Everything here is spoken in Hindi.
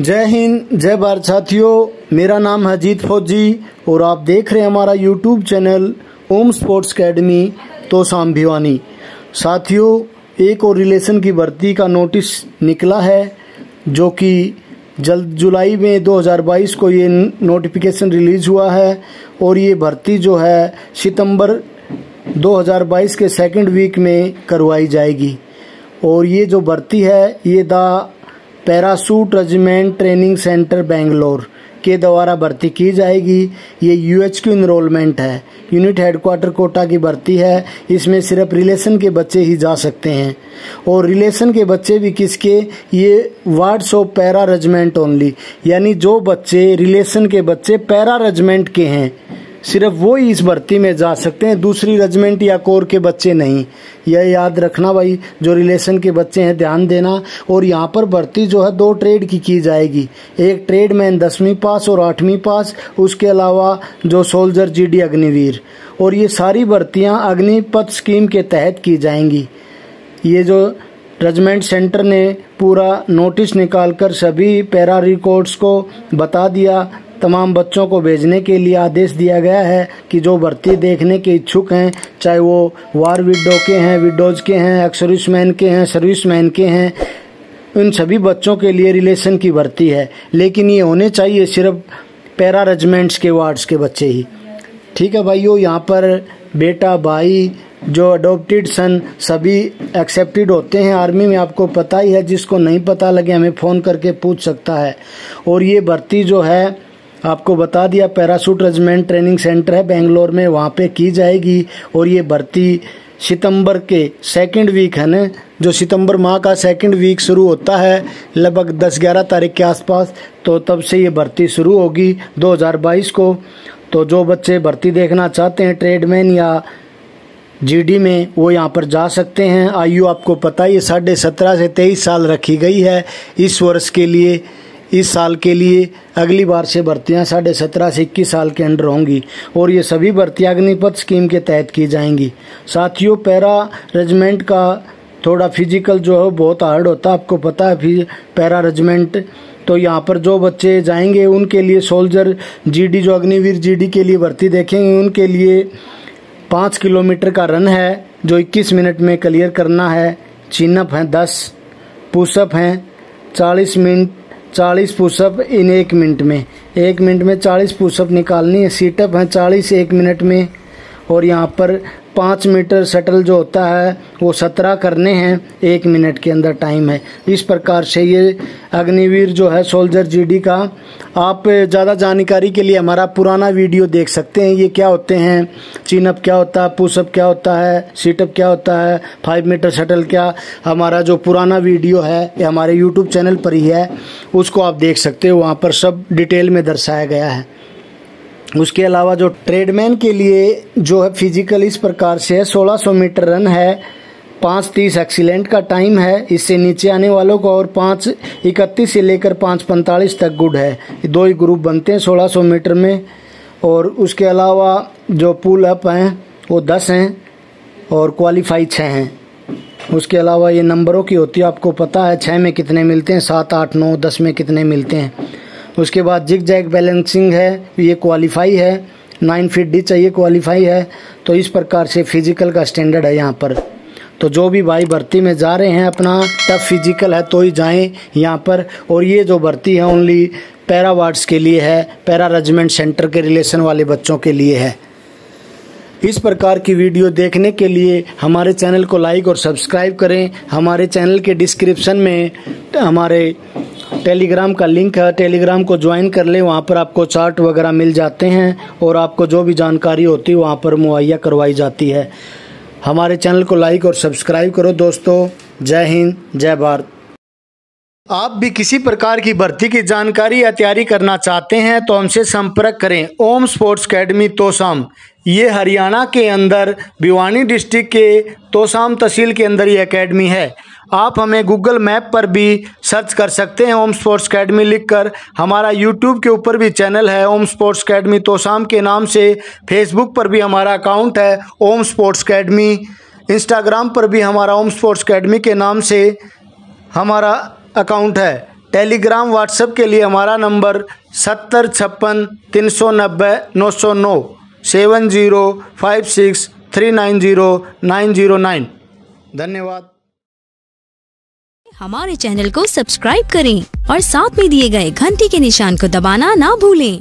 जय हिंद जय भारत साथियों, मेरा नाम है जीत फौजी और आप देख रहे हैं हमारा YouTube channel Om sports academy Tosham. साथियों, एक और रिलेशन की भर्ती का नोटिस निकला है जो कि जल्द जुलाई में 2022 को ये नोटिफिकेशन रिलीज़ हुआ है और ये भर्ती जो है सितंबर 2022 के सेकंड वीक में करवाई जाएगी। और ये जो भर्ती है ये the parachute regiment training centre Bangalore के द्वारा भर्ती की जाएगी। ये UHQ इनरोलमेंट है, यूनिट हेडक्वार्टर कोटा की भर्ती है। इसमें सिर्फ रिलेशन के बच्चे ही जा सकते हैं और रिलेशन के बच्चे भी किसके, ये wards of para regiment only, यानी जो बच्चे रिलेशन के बच्चे पैरा रेजिमेंट के हैं सिर्फ वो ही इस भर्ती में जा सकते हैं, दूसरी रेजिमेंट या कोर के बच्चे नहीं। यह याद रखना भाई, जो रिलेशन के बच्चे हैं ध्यान देना। और यहाँ पर भर्ती जो है दो ट्रेड की जाएगी, एक ट्रेड मैन 10वीं पास और 8वीं पास, उसके अलावा जो सोल्जर GD अग्निवीर। और ये सारी भर्तियाँ अग्निपथ स्कीम के तहत की जाएंगी। ये जो रेजिमेंट सेंटर ने पूरा नोटिस निकालकर सभी पैरा रिकॉर्ड्स को बता दिया, तमाम बच्चों को भेजने के लिए आदेश दिया गया है कि जो भर्ती देखने के इच्छुक हैं, चाहे वो वार विडो के हैं, विडोज के हैं, एक्सर्विसमैन के हैं, सर्विसमैन के हैं, उन सभी बच्चों के लिए रिलेशन की भर्ती है। लेकिन ये होने चाहिए सिर्फ पैरा रेजिमेंट्स के वार्ड्स के बच्चे ही। ठीक है भाइयों, यहाँ पर बेटा भाई जो अडोप्टेड सन सभी एक्सेप्टेड होते हैं आर्मी में, आपको पता ही है। जिसको नहीं पता लगे हमें फ़ोन करके पूछ सकता है। और ये भर्ती जो है आपको बता दिया, पैरासूट रेजिमेंट ट्रेनिंग सेंटर है बेंगलोर में, वहाँ पे की जाएगी। और ये भर्ती सितंबर के सेकंड वीक है ना, जो सितंबर माह का सेकंड वीक शुरू होता है लगभग 10-11 तारीख के आसपास, तो तब से ये भर्ती शुरू होगी 2022 को। तो जो बच्चे भर्ती देखना चाहते हैं ट्रेडमैन या GD में, वो यहाँ पर जा सकते हैं। आयु आपको पता ही 17.5 से 23 साल रखी गई है इस वर्ष के लिए, इस साल के लिए। अगली बार से भर्तियां 17.5 से 21 साल के अंडर होंगी। और ये सभी भर्तियां अग्निपथ स्कीम के तहत की जाएंगी। साथियों, पैरा रेजिमेंट का थोड़ा फिजिकल जो है बहुत हार्ड होता है, आपको पता है फिर पैरा रेजिमेंट। तो यहाँ पर जो बच्चे जाएंगे उनके लिए सोल्जर GD, जो अग्निवीर GD के लिए भर्ती देखेंगे, उनके लिए 5 किलोमीटर का रन है जो 21 मिनट में क्लियर करना है। चिनअप हैं 10, पुशअप हैं 40 पुशअप इन 1 मिनट में, 1 मिनट में 40 पुशअप निकालनी है। सीटअप हैं 40 1 मिनट में। और यहाँ पर 5 मीटर शटल जो होता है वो 17 करने हैं 1 मिनट के अंदर, टाइम है। इस प्रकार से ये अग्निवीर जो है सोल्जर GD का, आप ज़्यादा जानकारी के लिए हमारा पुराना वीडियो देख सकते हैं। ये क्या होते हैं, चिनअप क्या होता है, पुशअप क्या होता है, सीटअप क्या होता है, 5 मीटर शटल क्या, हमारा जो पुराना वीडियो है ये हमारे यूट्यूब चैनल पर ही है, उसको आप देख सकते हो, वहाँ पर सब डिटेल में दर्शाया गया है। उसके अलावा जो ट्रेडमैन के लिए जो है फिजिकल इस प्रकार से है, 1600 मीटर रन है, 5:30 एक्सीलेंट का टाइम है इससे नीचे आने वालों को, और 5:31 से लेकर 5:45 तक गुड है। 2 ही ग्रुप बनते हैं 1600 मीटर में। और उसके अलावा जो पुल अप हैं वो 10 हैं और क्वालिफाई 6 हैं। उसके अलावा ये नंबरों की होती है, आपको पता है 6 में कितने मिलते हैं, 7, 8, 9, 10 में कितने मिलते हैं। उसके बाद जिग जैग बैलेंसिंग है, ये क्वालिफाई है, 9 फीट डी चाहिए, क्वालिफाई है। तो इस प्रकार से फिजिकल का स्टैंडर्ड है यहाँ पर। तो जो भी भाई भर्ती में जा रहे हैं अपना टफ फिजिकल है तो ही जाएं यहाँ पर। और ये जो भर्ती है ओनली पैरा वार्ड्स के लिए है, पैरा रेजिमेंट सेंटर के रिलेशन वाले बच्चों के लिए है। इस प्रकार की वीडियो देखने के लिए हमारे चैनल को लाइक और सब्सक्राइब करें। हमारे चैनल के डिस्क्रिप्शन में हमारे टेलीग्राम का लिंक है, टेलीग्राम को ज्वाइन कर लें, वहाँ पर आपको चार्ट वगैरह मिल जाते हैं और आपको जो भी जानकारी होती है वहाँ पर मुहैया करवाई जाती है। हमारे चैनल को लाइक और सब्सक्राइब करो दोस्तों। जय हिंद जय भारत। आप भी किसी प्रकार की भर्ती की जानकारी या तैयारी करना चाहते हैं तो हमसे संपर्क करें। ओम स्पोर्ट्स अकेडमी तोशाम, ये हरियाणा के अंदर भिवानी डिस्ट्रिक्ट के तोशाम तहसील के अंदर ये अकेडमी है। आप हमें गूगल मैप पर भी सर्च कर सकते हैं ओम स्पोर्ट्स अकेडमी लिखकर। हमारा यूट्यूब के ऊपर भी चैनल है ओम स्पोर्ट्स अकेडमी तोशाम के नाम से। फेसबुक पर भी हमारा अकाउंट है ओम स्पोर्ट्स अकेडमी। इंस्टाग्राम पर भी हमारा ओम स्पोर्ट्स अकेडमी के नाम से हमारा अकाउंट है। टेलीग्राम व्हाट्सएप के लिए हमारा नंबर 7056 3909 धन्यवाद। हमारे चैनल को सब्सक्राइब करें और साथ में दिए गए घंटी के निशान को दबाना ना भूलें।